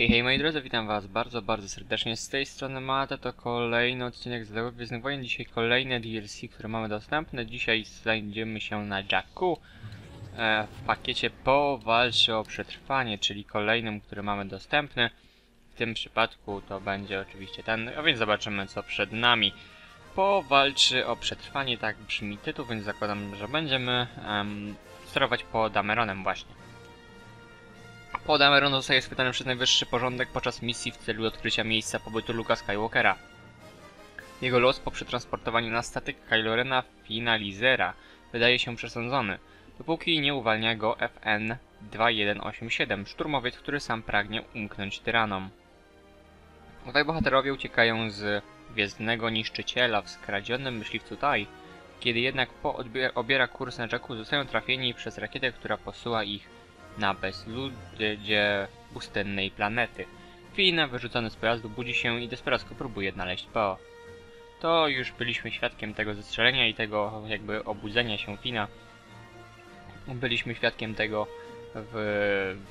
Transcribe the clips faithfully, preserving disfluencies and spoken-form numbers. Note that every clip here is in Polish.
Hej, hej moi drodzy, witam was bardzo, bardzo serdecznie. Z tej strony Mata, to kolejny odcinek z LEGO Gwiezdnych Wojen. Dzisiaj kolejne D L C, które mamy dostępne. Dzisiaj znajdziemy się na Jakku. E, w pakiecie Po walczy o przetrwanie, czyli kolejnym, który mamy dostępny. W tym przypadku to będzie oczywiście ten, a więc zobaczymy co przed nami. Po walczy o przetrwanie, tak brzmi tytuł, więc zakładam, że będziemy em, sterować Po Dameronem właśnie. Poe Dameron zostaje schwytany przez najwyższy porządek podczas misji w celu odkrycia miejsca pobytu Luke'a Skywalkera. Jego los po przetransportowaniu na statek Kylo Rena Finalizera wydaje się przesądzony, dopóki nie uwalnia go F N dwa tysiące sto osiemdziesiąt siedem, szturmowiec, który sam pragnie umknąć tyranom. Obaj bohaterowie uciekają z Gwiezdnego Niszczyciela w skradzionym myśliwcu T-ai, kiedy jednak Poe obiera kurs na Jakku, zostają trafieni przez rakietę, która posyła ich na bezludzie pustynnej planety. Finn, wyrzucony z pojazdu, budzi się i desperacko próbuje znaleźć Poe. To już byliśmy świadkiem tego zestrzelenia i tego jakby obudzenia się Finna. Byliśmy świadkiem tego w,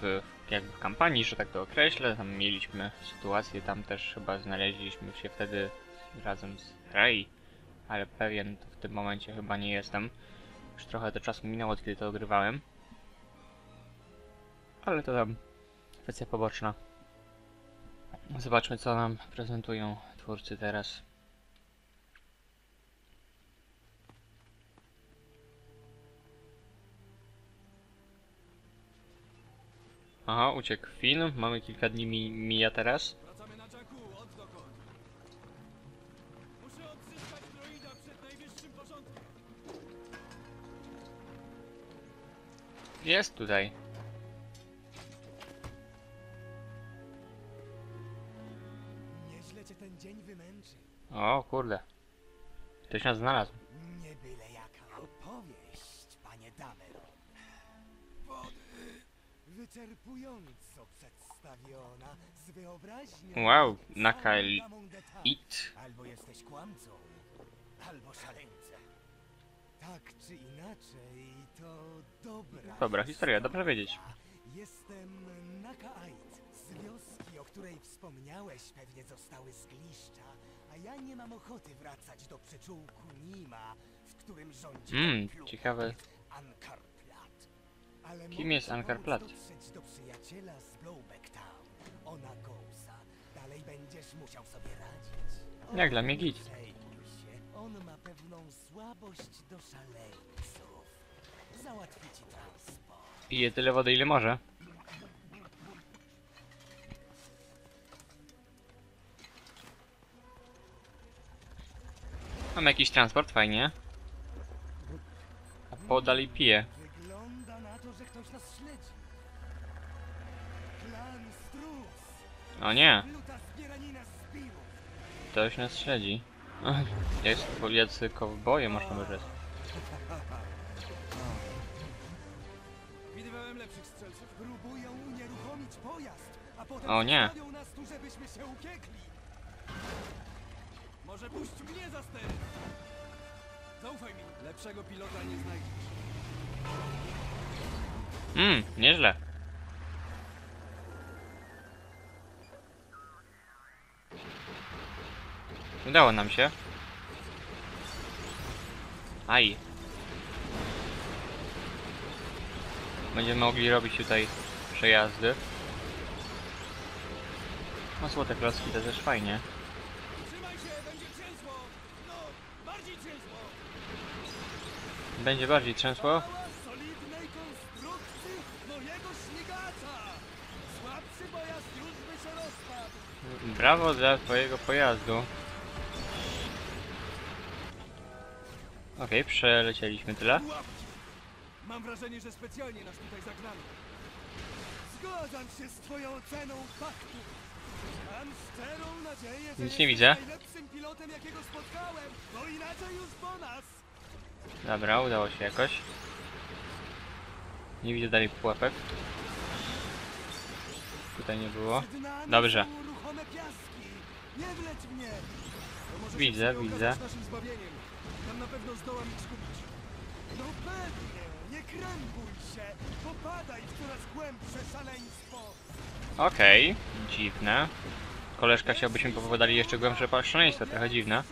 w, jakby w kampanii, że tak to określę. Tam mieliśmy sytuację, tam też chyba znaleźliśmy się wtedy razem z Rey, ale pewien to w tym momencie chyba nie jestem. Już trochę to czasu minęło, od kiedy to ogrywałem. Ale to tam kwestia poboczna. Zobaczmy co nam prezentują twórcy teraz. Aha, uciekł Finn. Mamy kilka dni mi mija teraz. Jest tutaj. Ten dzień wymęczy. O kurde. Ktoś nas znalazł. Nie byle jaka opowieść, panie Dameron. Wody wyczerpująco przedstawiona z wyobraźnią. Wow, Naka Iit. Albo jesteś kłamcą, albo szaleńcem. Tak czy inaczej, to dobra. Dobra historia, dobrze wiedzieć. Jestem Naka Iit. Wioski, o której wspomniałeś, pewnie zostały z gliszcza, a ja nie mam ochoty wracać do przyczółku Nima, w którym rządzi mm, ciekawe. Unkar Plutt. Ale kim jest Unkar Plutt? Dotrzeć do przyjaciela z Blowback Town, ona Gousa. Dalej będziesz musiał sobie radzić. On Jak dla mnie git. On ma pewną słabość do szaleńców. Załatwi ci transport. Pije tyle wody, ile może. Mam jakiś transport, fajnie. A podali pije. Wygląda na to, że ktoś nas śledzi. Klan Strus. O nie. Ktoś nas śledzi. Jest jacy kowboje, można by rzec. Widywałem lepszych strzelców. Próbują unieruchomić pojazd, a potem o nie. Nas tu, żebyśmy się uciekli. Może puść mnie za ster! Zaufaj mi, lepszego pilota nie znajdziesz. Mmm, nieźle. Udało nam się. Aj. Będziemy mogli robić tutaj przejazdy. No złote klocki to też fajnie. Będzie bardziej trzęsło. Brawo dla twojego pojazdu. Ok, przelecieliśmy tyle. Mam wrażenie, że specjalnie nas tutaj zagrano. Zgadzam się z twoją oceną faktu. Mam szczerą nadzieję, że nic nie widzę. Najlepszym pilotem, jakiego spotkałem, bo inaczej już po nas. Dobra, udało się jakoś. Nie widzę dalej pułapek. Tutaj nie było. Dobrze. Widzę, widzę. Nie krępuj się! Popadaj w coraz głębsze szaleństwo! Okej, okay, dziwne. Koleżka chciałbyśmy powołali jeszcze głębsze szaleństwo, trochę dziwne.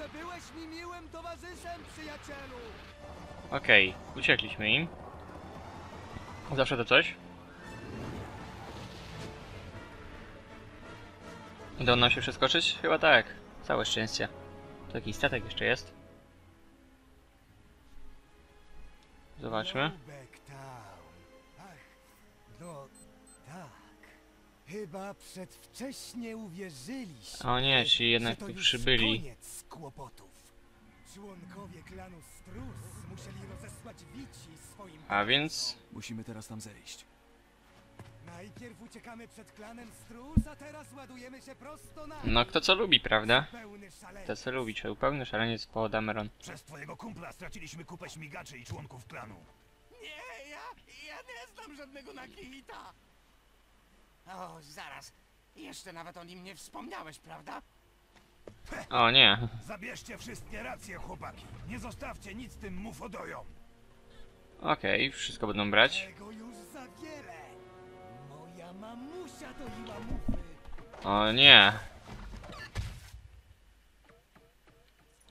Okej, okay, uciekliśmy im. Zawsze to coś. Udało nam się przeskoczyć? Chyba tak. Całe szczęście. To jakiś statek jeszcze jest. Zobaczmy. Chyba przedwcześnie uwierzyliście. O nie, ci jednak tu przybyli. Koniec kłopotów. Członkowie klanu Strus musieli rozesłać wici swoim. A więc musimy teraz tam zejść. Najpierw uciekamy przed klanem Strus, a teraz ładujemy się prosto na... No kto co lubi, prawda? Kto co lubi, czy pełny szaleniec Poe Dameron. Przez twojego kumpla straciliśmy kupę śmigaczy i członków klanu. Nie, ja, ja nie znam żadnego Naki Iita. O, zaraz. Jeszcze nawet o nim nie wspomniałeś, prawda? O nie. Zabierzcie wszystkie racje, chłopaki. Nie zostawcie nic tym mufodojom. Okej, okay, wszystko będą brać. Tego już za wiele. Moja mamusia doiła mufy. O nie.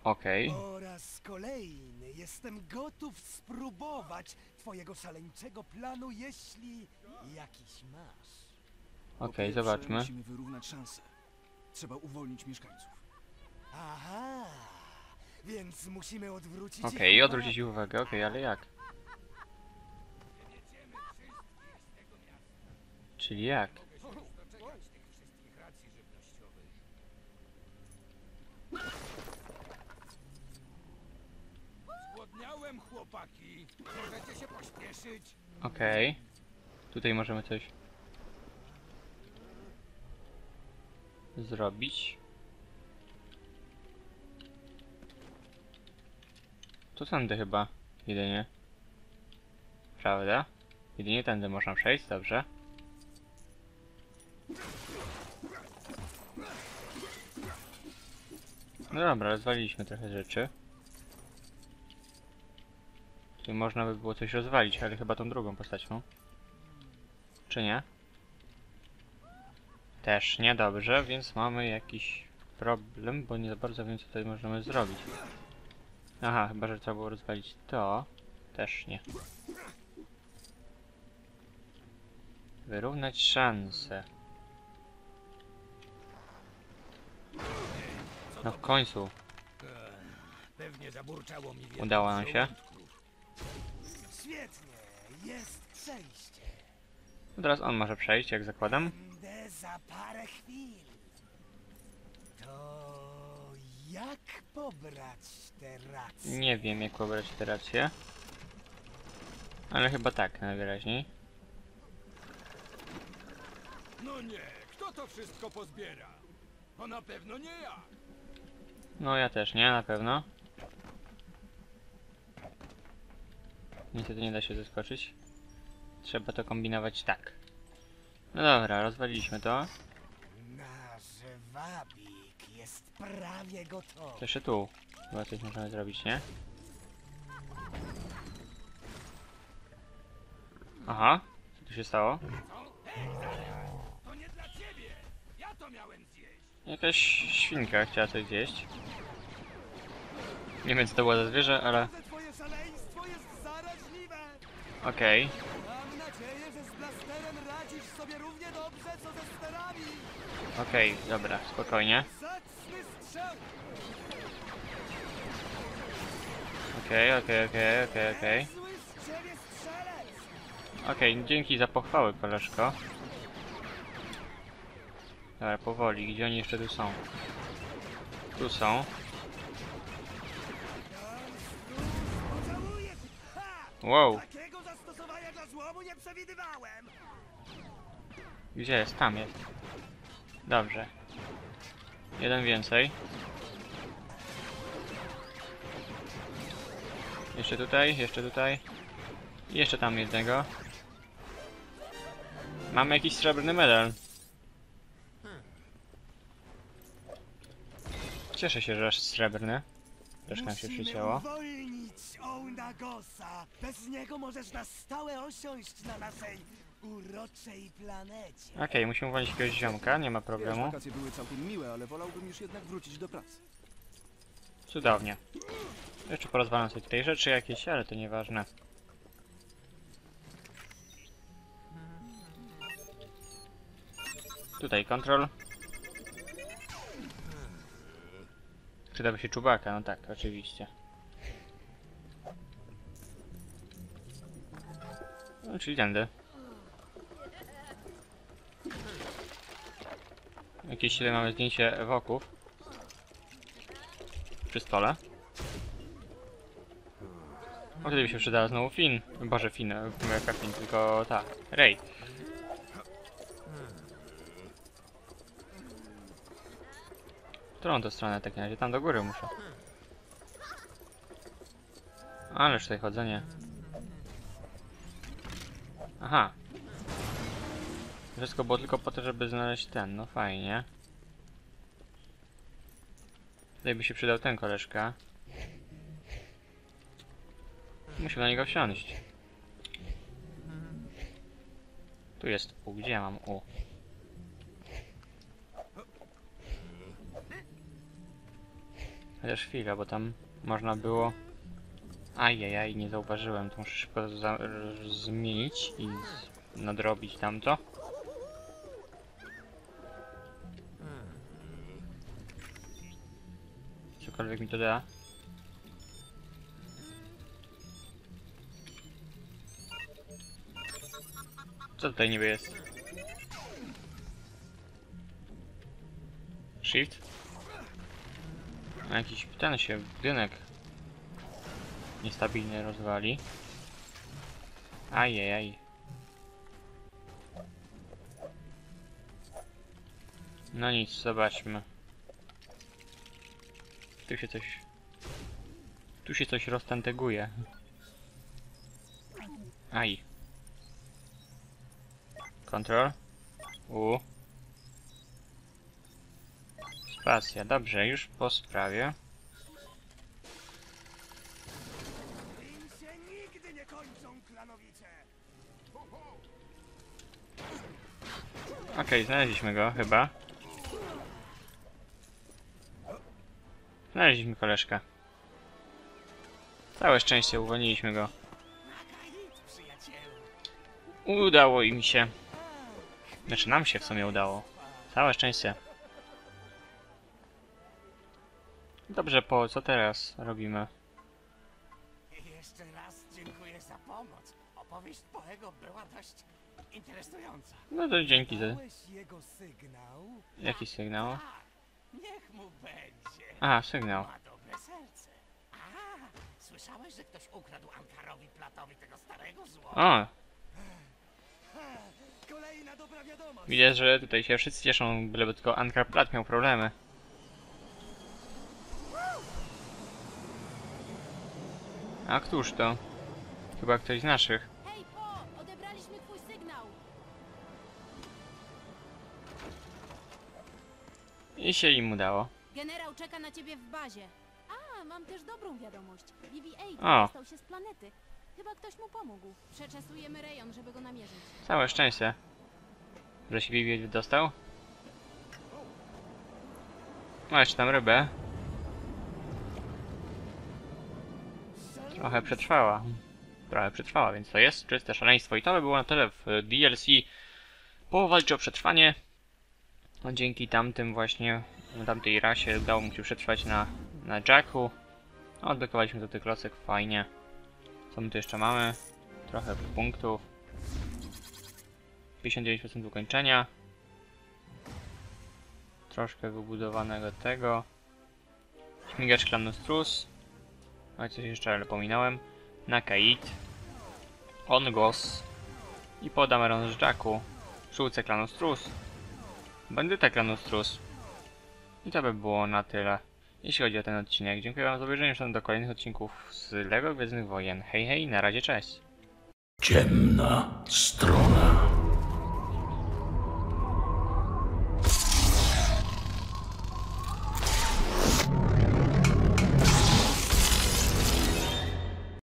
Okej. Okay. Po raz kolejny jestem gotów spróbować twojego szaleńczego planu, jeśli jakiś masz. Okej, okay, zobaczmy. Musimy wyrównać szanse. Trzeba uwolnić mieszkańców. Aha, więc musimy odwrócić. Okej, okay, odwrócić uwagę, okej, okay, ale jak? Czyli jak? Zgłodniałem, chłopaki. Możecie się pośpieszyć. Okej. Okay. Tutaj możemy coś zrobić. To tędy chyba jedynie. Prawda? Jedynie tędy można przejść, dobrze? No dobra, rozwaliliśmy trochę rzeczy. Tu można by było coś rozwalić, ale chyba tą drugą postacią. Czy nie? Też niedobrze, więc mamy jakiś problem, bo nie za bardzo wiem, co tutaj możemy zrobić. Aha, chyba że trzeba było rozwalić to. Też nie. Wyrównać szanse. No w końcu. Udało nam się. Świetnie, jest przejście. Teraz on może przejść, jak zakładam. Za parę chwil. To jak pobrać te racje? Nie wiem, jak pobrać te racje. Ale chyba tak najwyraźniej. No nie, kto to wszystko pozbiera? To na pewno nie ja. No ja też nie, na pewno. Niestety nie da się zaskoczyć. Trzeba to kombinować tak. No dobra, rozwaliliśmy to. Nasz wabik jest prawie gotowy. Jeszcze tu. Chyba coś możemy zrobić, nie? Aha, co tu się stało? To nie dla ciebie! Ja to miałem zjeść! Jakaś świnka chciała coś zjeść. Nie wiem, co to było za zwierzę, ale... Okej. Okay. Okej, okay, dobra, spokojnie. Okej, okay, okej, okay, okej, okay, okej, okay, okej. Okay. Okej, okay, dzięki za pochwały, koleżko. Dobra, powoli, gdzie oni jeszcze tu są? Tu są. Wow. Gdzie jest? Tam jest. Dobrze. Jeden więcej. Jeszcze tutaj, jeszcze tutaj. I jeszcze tam jednego. Mamy jakiś srebrny medal. Cieszę się, że aż srebrny. Troszkę nam się przycięło. Musimy uwolnić Ołnagosa! Bez niego możesz na stałe osiąść na naszej uroczej planecie. Okej, okay, musimy uwolnić jakiegoś ziomka, nie ma problemu. Wiesz, wakacje były całkiem miłe, ale wolałbym już jednak wrócić do pracy. Cudownie. Jeszcze porozwalam sobie tutaj rzeczy jakieś, ale to nieważne. Tutaj kontrol. Przydałby się Czubaka, no tak, oczywiście. No, czyli tędy. Jakieś tutaj mamy zdjęcie woków. Przy stole. O, tutaj by się przydała znowu Finn. Boże, Finn, jaka Finn, tylko ta, Rey. Którą to stronę tak na razie? Tam do góry muszę. Ależ tutaj chodzenie. Aha. Wszystko było tylko po to, żeby znaleźć ten. No fajnie. Tutaj by się przydał ten koleżka. Musimy na niego wsiąść. Tu jest U. Gdzie ja mam U? Chociaż chwila, bo tam można było... Ajajaj, nie zauważyłem. To muszę szybko zmienić i nadrobić tamto. Cokolwiek mi to da. Co tutaj niby jest? Shift? Jakiś ten się budynek niestabilny rozwali. Ajajaj. No nic, zobaczmy. Tu się coś... Tu się coś roztanteguje. Aj. Control. U. Spacja, dobrze, już po sprawie. Okej, okay, znaleźliśmy go chyba. Znaleźliśmy koleżka. Całe szczęście, uwolniliśmy go. Udało im się. Znaczy nam się w sumie udało. Całe szczęście. Dobrze, Po, co teraz robimy? Jeszcze raz dziękuję za pomoc. Opowieść Poego była dość interesująca. No to dzięki za... jego sygnał? Jaki sygnał? Niech mu będzie. Aha, sygnał. Ma dobre serce. Aha, słyszałeś, że ktoś ukradł Ankarowi Platowi tego starego złota? O! Kolejna dobra wiadomość. Widzę, że tutaj się wszyscy cieszą, byleby tylko Unkar Plutt miał problemy. A któż to? Chyba ktoś z naszych. Hej, Po! Odebraliśmy twój sygnał! I się im udało. Generał czeka na ciebie w bazie. A, mam też dobrą wiadomość. B B osiem dostał się z planety. Chyba ktoś mu pomógł. Przeczesujemy rejon, żeby go namierzyć. Całe szczęście. Że się B B osiem dostał. No, jeszcze tam rybę. Trochę przetrwała. Trochę przetrwała, więc to jest czyste szaleństwo. I to by było na tyle w D L C. Po walczy o przetrwanie. No, dzięki tamtym właśnie, tamtej rasie udało mu się przetrwać na, na Jacku. No, odblokowaliśmy do tych klocek, fajnie. Co my tu jeszcze mamy? Trochę punktów. pięćdziesiąt dziewięć procent ukończenia. Troszkę wybudowanego tego. Śmigacz klanu Strus. A coś jeszcze, ale pominąłem. Naka Iit, Ongos i Poe Dameron z Jacku, Żółce klanu Strus, Bandyta klanu Strus. I to by było na tyle, jeśli chodzi o ten odcinek. Dziękuję wam za obejrzenie, do kolejnych odcinków z LEGO Gwiezdnych Wojen. Hej, hej, na razie, cześć! Ciemna strona.